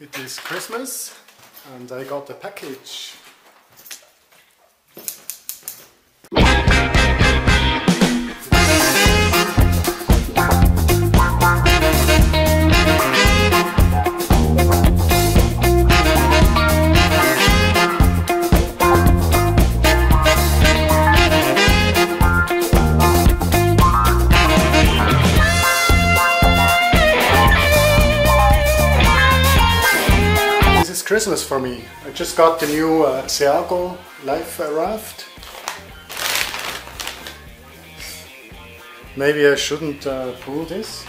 It is Christmas and I got a package. Christmas for me. I just got the new Seago life raft. Maybe I shouldn't pull this.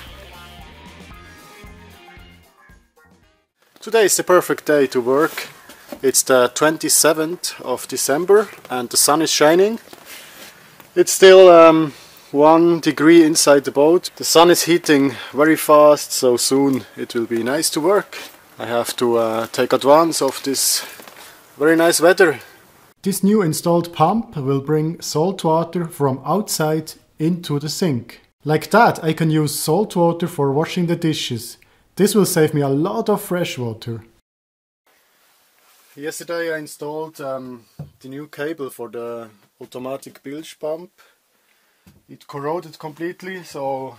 Today is the perfect day to work. It's the 27th of December and the sun is shining. It's still 1 degree inside the boat. The sun is heating very fast, so soon it will be nice to work. I have to take advantage of this very nice weather. This new installed pump will bring salt water from outside into the sink. Like that I can use salt water for washing the dishes. This will save me a lot of fresh water. Yesterday I installed the new cable for the automatic bilge pump. It corroded completely, so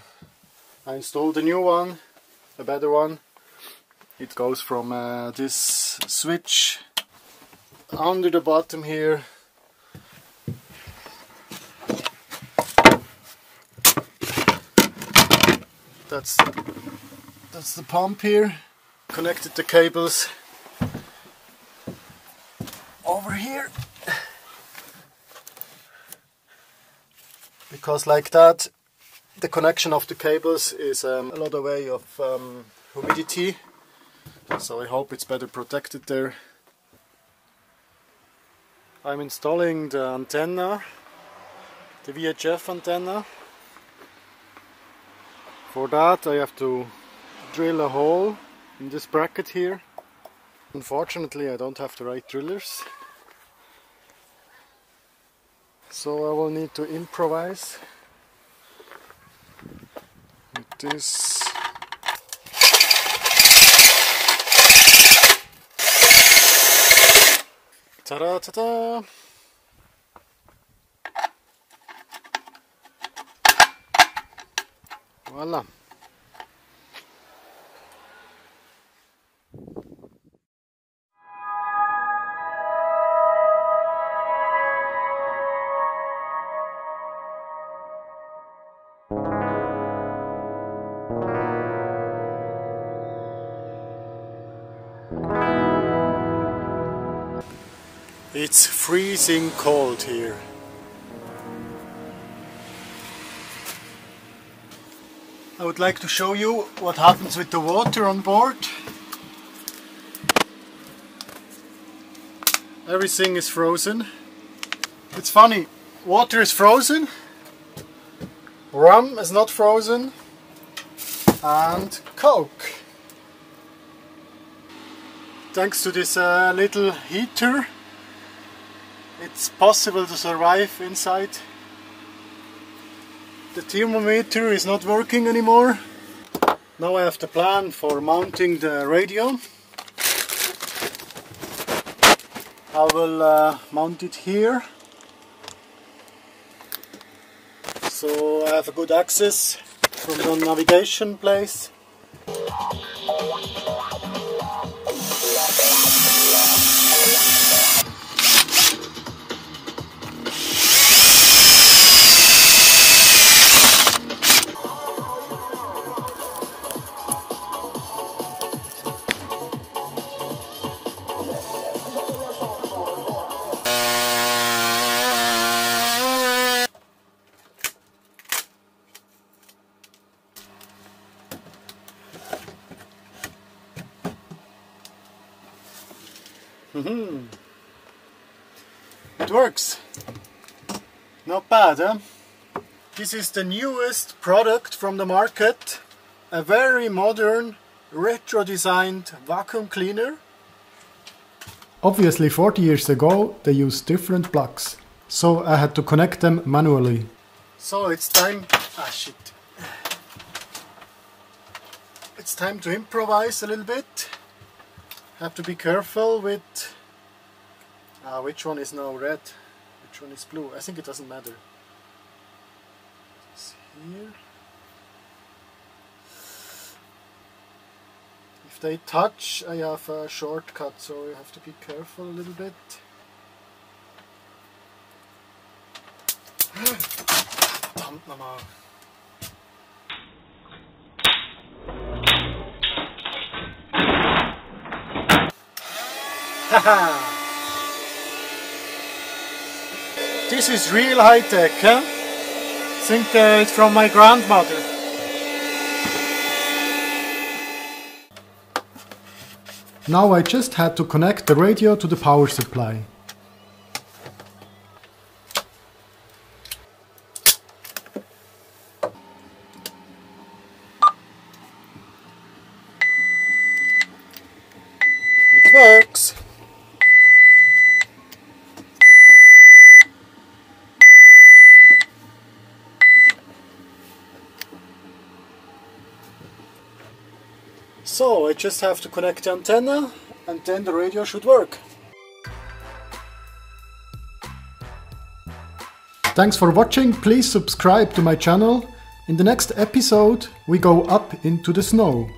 I installed a new one, a better one. It goes from this switch under the bottom here that's the pump here. Connected the cables over here, because like that the connection of the cables is a lot away of humidity. So I hope it's better protected there. I'm installing the antenna, the VHF antenna. For that I have to drill a hole in this bracket here. Unfortunately I don't have the right drillers, so I will need to improvise with this. Ta-da-ta-da! Voila! It's freezing cold here. I would like to show you what happens with the water on board. Everything is frozen. It's funny, water is frozen, rum is not frozen, and Coke. Thanks to this little heater, it's possible to survive inside. The thermometer is not working anymore. Now I have the plan for mounting the radio. I will mount it here, so I have a good access from the navigation place. It works. Not bad, huh? This is the newest product from the market. A very modern, retro-designed vacuum cleaner. Obviously 40 years ago they used different plugs, so I had to connect them manually. So it's time... Ah, shit. It's time to improvise a little bit. have to be careful with which one is now red, which one is blue. I think it doesn't matter. It's here. If they touch, I have a shortcut, so you have to be careful a little bit. Verdammt nochmal. Haha! This is real high tech, huh? I think it's from my grandmother. Now I just had to connect the radio to the power supply. It works! So I just have to connect the antenna and then the radio should work. Thanks for watching, please subscribe to my channel. In the next episode we go up into the snow.